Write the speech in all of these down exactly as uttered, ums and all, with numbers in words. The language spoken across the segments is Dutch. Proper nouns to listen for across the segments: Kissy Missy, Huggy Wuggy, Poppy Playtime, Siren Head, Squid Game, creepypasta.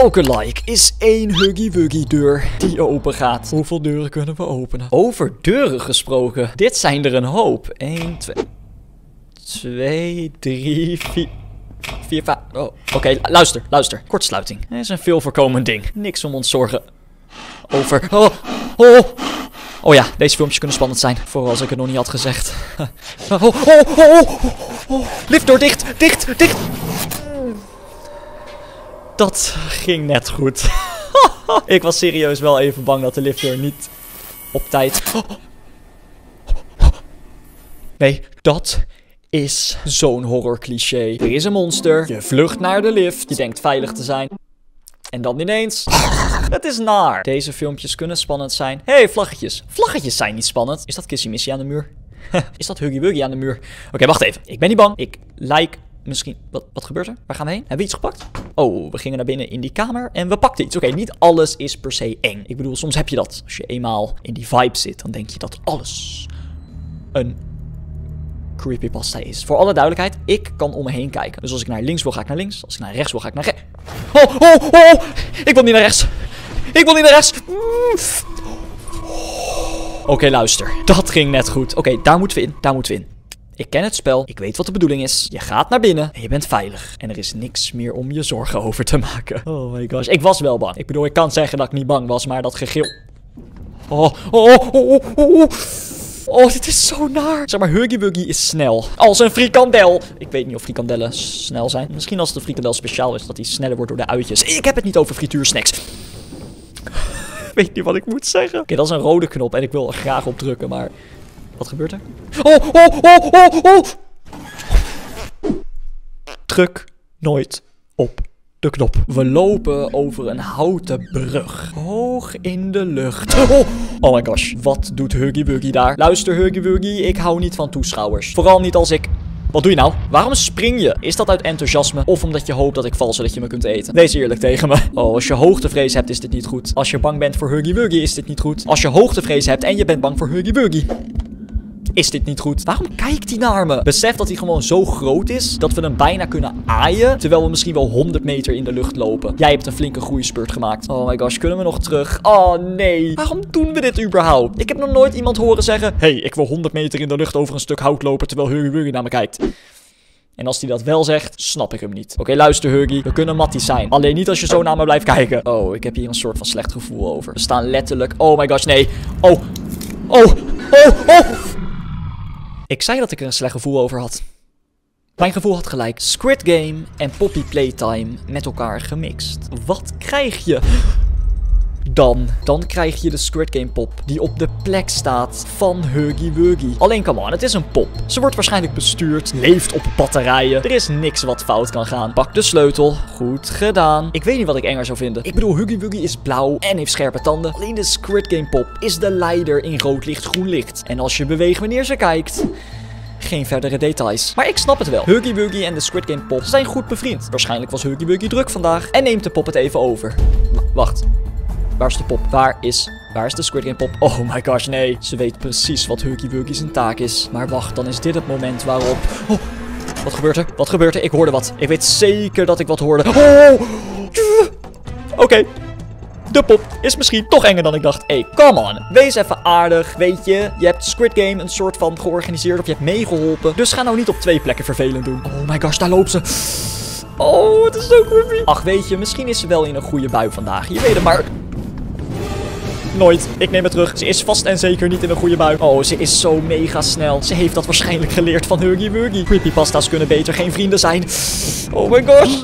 Elke like is één Huggy Wuggy deur die open gaat. Hoeveel deuren kunnen we openen? Over deuren gesproken. Dit zijn er een hoop. één, twee, drie, vier, vier, vijf. Oh, oké, okay, luister, luister. Kortsluiting. Dat is een veel voorkomend ding. Niks om ons zorgen over... Oh, oh. Oh ja, deze filmpjes kunnen spannend zijn. Voor als ik het nog niet had gezegd. Oh, oh, oh, oh, oh. Liftdoor dicht, dicht, dicht. Dat ging net goed. Ik was serieus wel even bang dat de liftdeur niet op tijd... Nee, dat is zo'n horror cliché. Er is een monster. Je vlucht naar de lift. Je denkt veilig te zijn. En dan ineens... Het is naar. Deze filmpjes kunnen spannend zijn. Hé, hey, vlaggetjes. Vlaggetjes zijn niet spannend. Is dat Kissy Missy aan de muur? Is dat Huggy Wuggy aan de muur? Oké, okay, wacht even. Ik ben niet bang. Ik like... Misschien... Wat, wat gebeurt er? Waar gaan we heen? Hebben we iets gepakt? Oh, we gingen naar binnen in die kamer en we pakten iets. Oké, okay, niet alles is per se eng. Ik bedoel, soms heb je dat. Als je eenmaal in die vibe zit, dan denk je dat alles een creepypasta is. Voor alle duidelijkheid, ik kan om me heen kijken. Dus als ik naar links wil, ga ik naar links. Als ik naar rechts wil, ga ik naar rechts. Oh, oh, oh! Ik wil niet naar rechts. Ik wil niet naar rechts. Oké, okay, luister. Dat ging net goed. Oké, okay, daar moeten we in. Daar moeten we in. Ik ken het spel, ik weet wat de bedoeling is. Je gaat naar binnen en je bent veilig. En er is niks meer om je zorgen over te maken. Oh my gosh, ik was wel bang. Ik bedoel, ik kan zeggen dat ik niet bang was, maar dat gegil... Oh, oh, oh, oh, oh. Oh, dit is zo naar. Zeg maar, Huggy Wuggy is snel. Als een frikandel. Ik weet niet of frikandellen snel zijn. Misschien als de frikandel speciaal is, dat hij sneller wordt door de uitjes. Ik heb het niet over frituursnacks. Ik weet niet wat ik moet zeggen. Oké, okay, dat is een rode knop en ik wil er graag op drukken, maar... Wat gebeurt er? Oh, oh, oh, oh, oh! Druk nooit op de knop. We lopen over een houten brug. Hoog in de lucht. Oh, oh my gosh. Wat doet Huggy Wuggy daar? Luister Huggy Wuggy, ik hou niet van toeschouwers. Vooral niet als ik... Wat doe je nou? Waarom spring je? Is dat uit enthousiasme? Of omdat je hoopt dat ik val zodat je me kunt eten? Wees eerlijk tegen me. Oh, als je hoogtevrees hebt is dit niet goed. Als je bang bent voor Huggy Wuggy is dit niet goed. Als je hoogtevrees hebt en je bent bang voor Huggy Wuggy... Is dit niet goed? Waarom kijkt hij naar me? Besef dat hij gewoon zo groot is dat we hem bijna kunnen aaien. Terwijl we misschien wel honderd meter in de lucht lopen. Jij hebt een flinke groeispurt gemaakt. Oh my gosh, kunnen we nog terug? Oh nee. Waarom doen we dit überhaupt? Ik heb nog nooit iemand horen zeggen... Hé, hey, ik wil honderd meter in de lucht over een stuk hout lopen terwijl Huggy Wuggy naar me kijkt. En als hij dat wel zegt, snap ik hem niet. Oké, okay, luister Huggy, we kunnen matties zijn. Alleen niet als je zo naar me blijft kijken. Oh, ik heb hier een soort van slecht gevoel over. We staan letterlijk... Oh my gosh, nee. Oh. Oh. Oh. Oh. Ik zei dat ik er een slecht gevoel over had. Mijn gevoel had gelijk. Squid Game en Poppy Playtime met elkaar gemixt. Wat krijg je? Dan. Dan krijg je de Squid Game pop die op de plek staat van Huggy Wuggy. Alleen, come on, het is een pop. Ze wordt waarschijnlijk bestuurd, leeft op batterijen. Er is niks wat fout kan gaan. Pak de sleutel. Goed gedaan. Ik weet niet wat ik enger zou vinden. Ik bedoel, Huggy Wuggy is blauw en heeft scherpe tanden. Alleen de Squid Game pop is de leider in rood licht, groen licht. En als je beweegt wanneer ze kijkt... Geen verdere details. Maar ik snap het wel. Huggy Wuggy en de Squid Game pop zijn goed bevriend. Waarschijnlijk was Huggy Wuggy druk vandaag en neemt de pop het even over. Wacht. Waar is de pop? Waar is... Waar is de Squid Game pop? Oh my gosh, nee. Ze weet precies wat Huggy Wuggy zijn taak is. Maar wacht, dan is dit het moment waarop... Oh, wat gebeurt er? Wat gebeurt er? Ik hoorde wat. Ik weet zeker dat ik wat hoorde. Oh! Oké. Okay. De pop is misschien toch enger dan ik dacht. Hey, come on. Wees even aardig, weet je. Je hebt Squid Game een soort van georganiseerd of je hebt meegeholpen. Dus ga nou niet op twee plekken vervelend doen. Oh my gosh, daar loopt ze. Oh, het is zo creepy. Ach, weet je, misschien is ze wel in een goede bui vandaag. Je weet het maar... Nooit. Ik neem het terug. Ze is vast en zeker niet in een goede bui. Oh, ze is zo mega snel. Ze heeft dat waarschijnlijk geleerd van Huggy Wuggy. Creepypasta's kunnen beter geen vrienden zijn. Oh my gosh.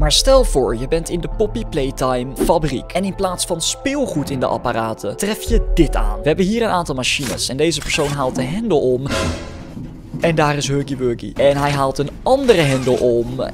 Maar stel voor, je bent in de Poppy Playtime fabriek. En in plaats van speelgoed in de apparaten, tref je dit aan. We hebben hier een aantal machines. En deze persoon haalt de hendel om. En daar is Huggy Wuggy. En hij haalt een andere hendel om.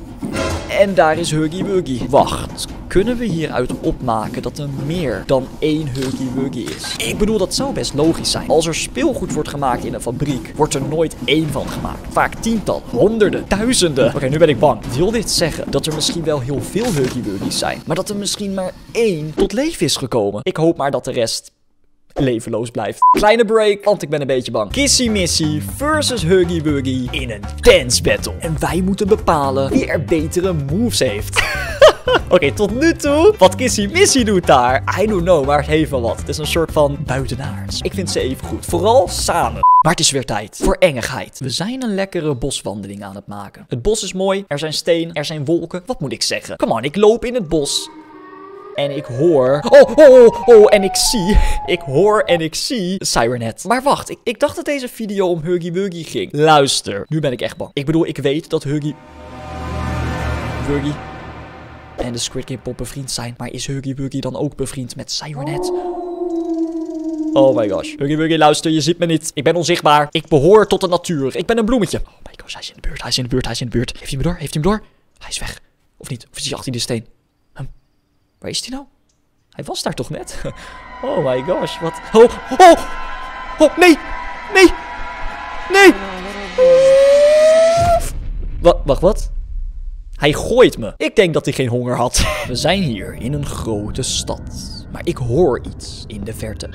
En daar is Huggy Wuggy. Wacht. Kunnen we hieruit opmaken dat er meer dan één Huggy Wuggy is? Ik bedoel, dat zou best logisch zijn. Als er speelgoed wordt gemaakt in een fabriek, wordt er nooit één van gemaakt. Vaak tientallen, honderden, duizenden. Oké, okay, nu ben ik bang. Wil dit zeggen dat er misschien wel heel veel Huggy Wuggy's zijn, maar dat er misschien maar één tot leven is gekomen? Ik hoop maar dat de rest... levenloos blijft. Kleine break, want ik ben een beetje bang. Kissy Missy versus Huggy Wuggy in een dance battle. En wij moeten bepalen wie er betere moves heeft. Oké, okay, tot nu toe. Wat Kissy Missy doet daar, I don't know, maar even wat. Het is een soort van buitenaards. Ik vind ze even goed. Vooral samen. Maar het is weer tijd voor engigheid. We zijn een lekkere boswandeling aan het maken. Het bos is mooi. Er zijn steen. Er zijn wolken. Wat moet ik zeggen? Come on, ik loop in het bos. En ik hoor... Oh, oh, oh, oh, en ik zie... Ik hoor en ik zie... Siren Head. Maar wacht, ik, ik dacht dat deze video om Huggy Wuggy ging. Luister, nu ben ik echt bang. Ik bedoel, ik weet dat Huggy... Wuggy... en de Squid Game pop bevriend zijn. Maar is Huggy Wuggy dan ook bevriend met Siren Head? Oh my gosh. Huggy Wuggy, luister, je ziet me niet. Ik ben onzichtbaar. Ik behoor tot de natuur. Ik ben een bloemetje. Oh my gosh, hij is in de buurt, hij is in de buurt, hij is in de buurt. Heeft hij me door? Heeft hij me door? Hij is weg. Of niet? Of is hij achter de steen? Waar is hij nou? Hij was daar toch net? Oh my gosh, wat... Oh, oh! Oh, nee! Nee! Nee! Wat, wacht, wat? Hij gooit me. Ik denk dat hij geen honger had. We zijn hier in een grote stad. Maar ik hoor iets in de verte.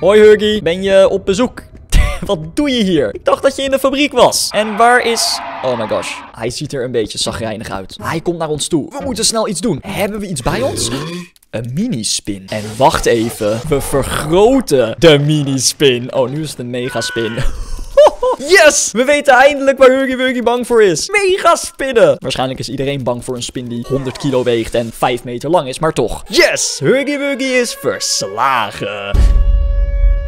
Hoi Huggy, ben je op bezoek? Wat doe je hier? Ik dacht dat je in de fabriek was. En waar is... Oh my gosh. Hij ziet er een beetje chagrijnig uit. Hij komt naar ons toe. We moeten snel iets doen. Hebben we iets bij ons? Een minispin. En wacht even. We vergroten de minispin. Oh, nu is het een megaspin. Yes! We weten eindelijk waar Huggy Wuggy bang voor is. Mega spinnen! Waarschijnlijk is iedereen bang voor een spin die honderd kilo weegt en vijf meter lang is, maar toch. Yes! Huggy Wuggy is verslagen.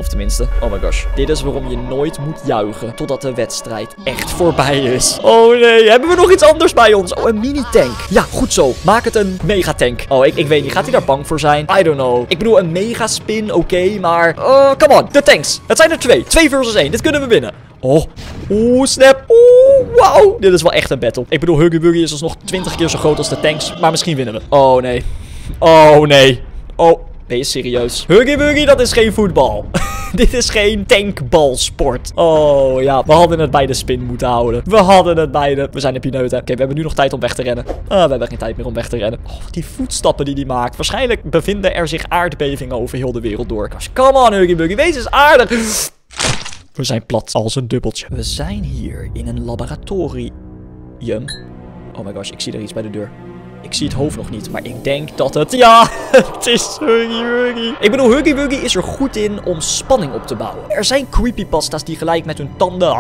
Of tenminste, oh my gosh. Dit is waarom je nooit moet juichen totdat de wedstrijd echt voorbij is. Oh nee, hebben we nog iets anders bij ons? Oh, een mini-tank. Ja, goed zo. Maak het een megatank. Oh, ik, ik weet niet. Gaat hij daar bang voor zijn? I don't know. Ik bedoel, een megaspin, oké, okay, maar... Oh, come on. De tanks. Het zijn er twee. Twee versus één. Dit kunnen we winnen. Oh, oeh, snap. Oeh, wauw. Dit is wel echt een battle. Ik bedoel, Huggy Wuggy is alsnog twintig keer zo groot als de tanks, maar misschien winnen we. Oh nee. Oh nee. Oh, ben je serieus? Huggy Wuggy, dat is geen voetbal. Dit is geen tankbalsport. Oh ja, we hadden het bij de spin moeten houden. We hadden het bij de... We zijn de pineuten. Oké, okay, we hebben nu nog tijd om weg te rennen. Ah, we hebben geen tijd meer om weg te rennen. Oh, wat die voetstappen die die maakt. Waarschijnlijk bevinden er zich aardbevingen over heel de wereld door. Come on, Huggy Wuggy, wees eens aardig. We zijn plat als een dubbeltje. We zijn hier in een laboratorium. Oh my gosh, ik zie er iets bij de deur. Ik zie het hoofd nog niet, maar ik denk dat het... Ja, het is Huggy Wuggy. Ik bedoel, Huggy Wuggy is er goed in om spanning op te bouwen. Er zijn creepypasta's die gelijk met hun tanden...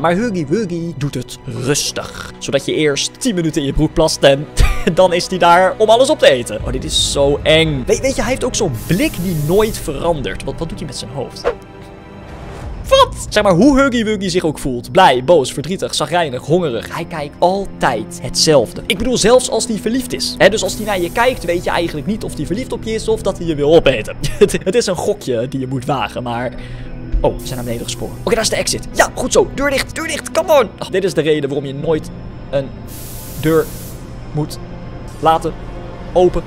Maar Huggy Wuggy doet het rustig. Zodat je eerst tien minuten in je broek plast en dan is hij daar om alles op te eten. Oh, dit is zo eng. Weet, weet je, hij heeft ook zo'n blik die nooit verandert. Wat, wat doet hij met zijn hoofd? Wat? Zeg maar, hoe Huggy Wuggy zich ook voelt. Blij, boos, verdrietig, chagrijnig, hongerig. Hij kijkt altijd hetzelfde. Ik bedoel, zelfs als hij verliefd is. Hè, dus als hij naar je kijkt, weet je eigenlijk niet of hij verliefd op je is of dat hij je wil opeten. Het is een gokje die je moet wagen, maar... Oh, we zijn naar beneden gesprongen. Oké, okay, daar is de exit. Ja, goed zo. Deur dicht, deur dicht, come on. Ach, dit is de reden waarom je nooit een deur moet laten open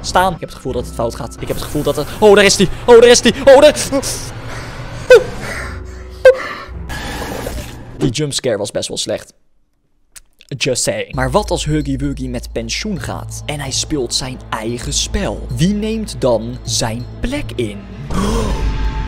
staan. Ik heb het gevoel dat het fout gaat. Ik heb het gevoel dat het... Oh, daar is hij. Oh, daar is hij. Oh, daar... Die jumpscare was best wel slecht. Just saying. Maar wat als Huggy Wuggy met pensioen gaat en hij speelt zijn eigen spel? Wie neemt dan zijn plek in?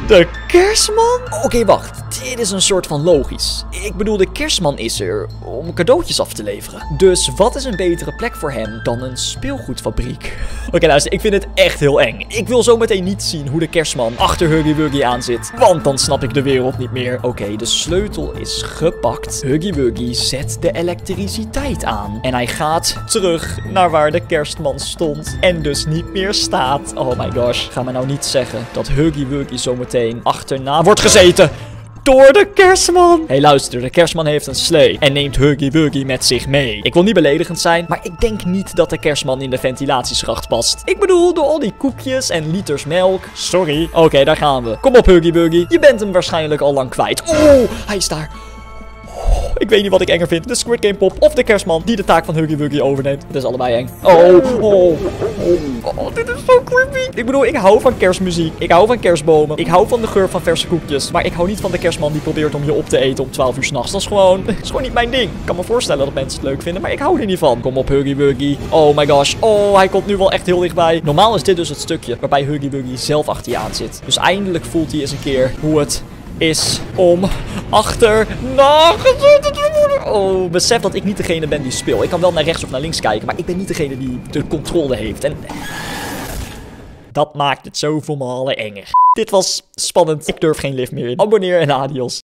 De kerstman? Oké, okay, wacht. Dit is een soort van logisch. Ik bedoel, de kerstman is er om cadeautjes af te leveren. Dus wat is een betere plek voor hem dan een speelgoedfabriek? Oké, okay, luister, ik vind het echt heel eng. Ik wil zo meteen niet zien hoe de kerstman achter Huggy Wuggy aan zit. Want dan snap ik de wereld niet meer. Oké, okay, de sleutel is gepakt. Huggy Wuggy zet de elektriciteit aan. En hij gaat terug naar waar de kerstman stond. En dus niet meer staat. Oh my gosh. Ga me nou niet zeggen dat Huggy Wuggy zo meteen achterna wordt gezeten door de kerstman. Hey, luister, de kerstman heeft een slee en neemt Huggy Wuggy met zich mee. Ik wil niet beledigend zijn, maar ik denk niet dat de kerstman in de ventilatieschacht past. Ik bedoel, door al die koekjes en liters melk. Sorry. Oké, okay, daar gaan we. Kom op, Huggy Wuggy. Je bent hem waarschijnlijk al lang kwijt. Oeh, hij is daar. Oh, ik weet niet wat ik enger vind. De Squid Game pop of de kerstman die de taak van Huggy Wuggy overneemt. Het is allebei eng. Oh, oh, oh, oh, dit is zo creepy. Ik bedoel, ik hou van kerstmuziek. Ik hou van kerstbomen. Ik hou van de geur van verse koekjes. Maar ik hou niet van de kerstman die probeert om je op te eten om twaalf uur s'nachts. Dat is gewoon, dat is gewoon niet mijn ding. Ik kan me voorstellen dat mensen het leuk vinden, maar ik hou er niet van. Kom op, Huggy Wuggy. Oh my gosh. Oh, hij komt nu wel echt heel dichtbij. Normaal is dit dus het stukje waarbij Huggy Wuggy zelf achter je aan zit. Dus eindelijk voelt hij eens een keer hoe het... is om achterna gezeten te worden. Oh, besef dat ik niet degene ben die speelt. Ik kan wel naar rechts of naar links kijken, maar ik ben niet degene die de controle heeft. En dat maakt het zoveel malen enger. Dit was spannend. Ik durf geen lift meer in. Abonneer en adios.